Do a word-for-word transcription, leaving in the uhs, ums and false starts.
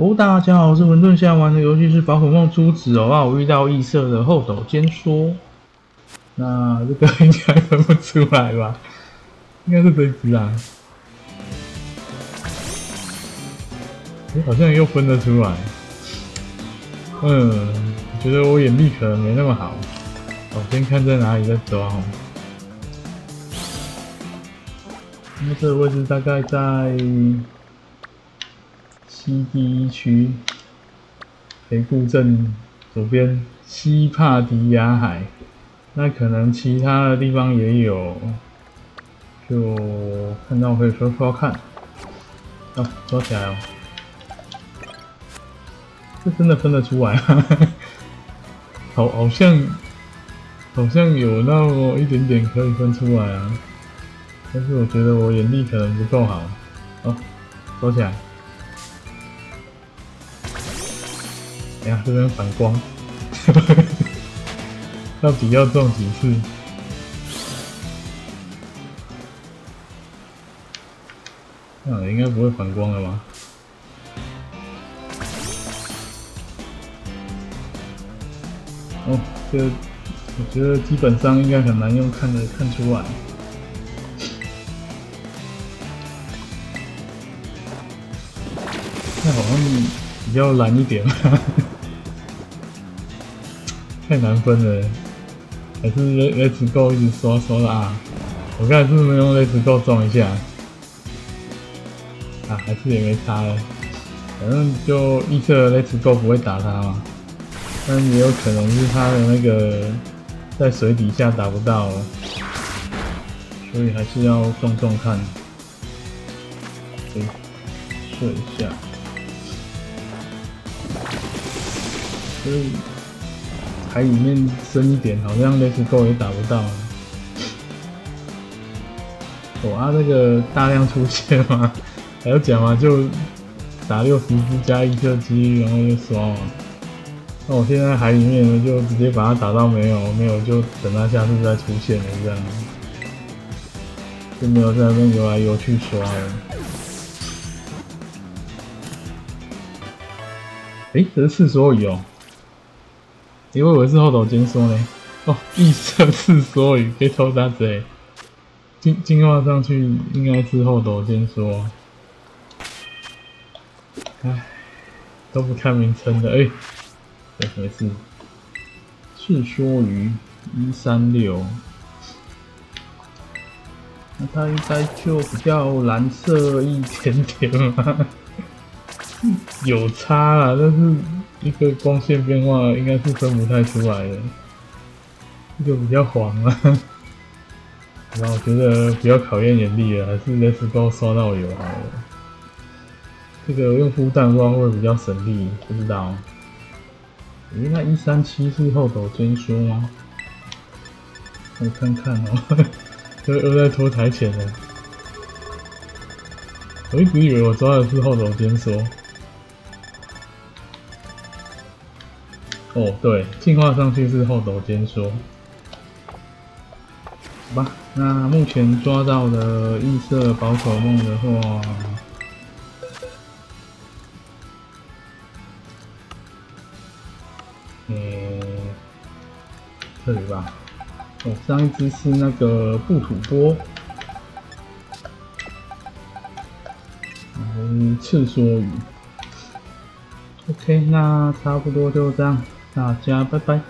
哦，大家好，我是混沌。现在玩的游戏是《宝可梦朱紫》哦。啊，我遇到异色的后斗尖说，那这个应该分不出来吧？应该是这只啊。哎，好像又分得出来。嗯，我觉得我眼力可能没那么好。我先看在哪里再抓哦。那这个位置大概在。 西第一区，肥固镇左边西帕迪亚海，那可能其他的地方也有，就看到可以说说看。啊，抓起来哦！这真的分得出来吗？好，好像好像有那么一点点可以分出来啊，但是我觉得我眼力可能不够好。哦，抓起来。 哎呀，这边反光，到底要中几次？那、啊、应该不会反光了吧？哦，这個、我觉得基本上应该很难用看的看出来。 好像比较懒一点，太难分了。还是 Let's Go 一直刷刷的啊！我刚才是没用 Let's Go 撞一下，啊，还是也没差了。反正就预测 Let's Go 不会打他嘛，但也有可能是他的那个在水底下打不到，所以还是要撞撞看。对，试一下。 所以海里面深一点，好像 Let's Go 也打不到。哦啊，那个大量出现嘛，还要讲嘛，就打六十只加一射击，然后就刷嘛。那我现在海里面呢，就直接把它打到没有，没有就等它下次再出现了，这样就没有在那边游来游去刷了。 哎，这是刺梭鱼哦！因为我是后斗尖梭呢。哦，异色刺梭鱼可以偷大嘴，进进化上去应该是后斗尖梭。哎，都不看名称的哎，这回事。刺梭鱼一三六，那它应该就比较蓝色一点点嘛。有差啦，但是一个光线变化应该是分不太出来的，一个比较黄啦。然后我觉得比较考验眼力了，还是 Let's Go 刷到油好了。这个用孵蛋花会比较省力，不知道。咦、欸，那一三七是后斗尖梭吗？我看看哦、喔，又又在拖台前了。我一直以为我抓的是后斗尖梭。 哦，对，进化上去是后斗尖梭。好吧，那目前抓到的异色宝可梦的话，嗯、欸，这里吧。哦，上一只是那个布土波，嗯，刺梭鱼。OK， 那差不多就这样。 大家拜拜。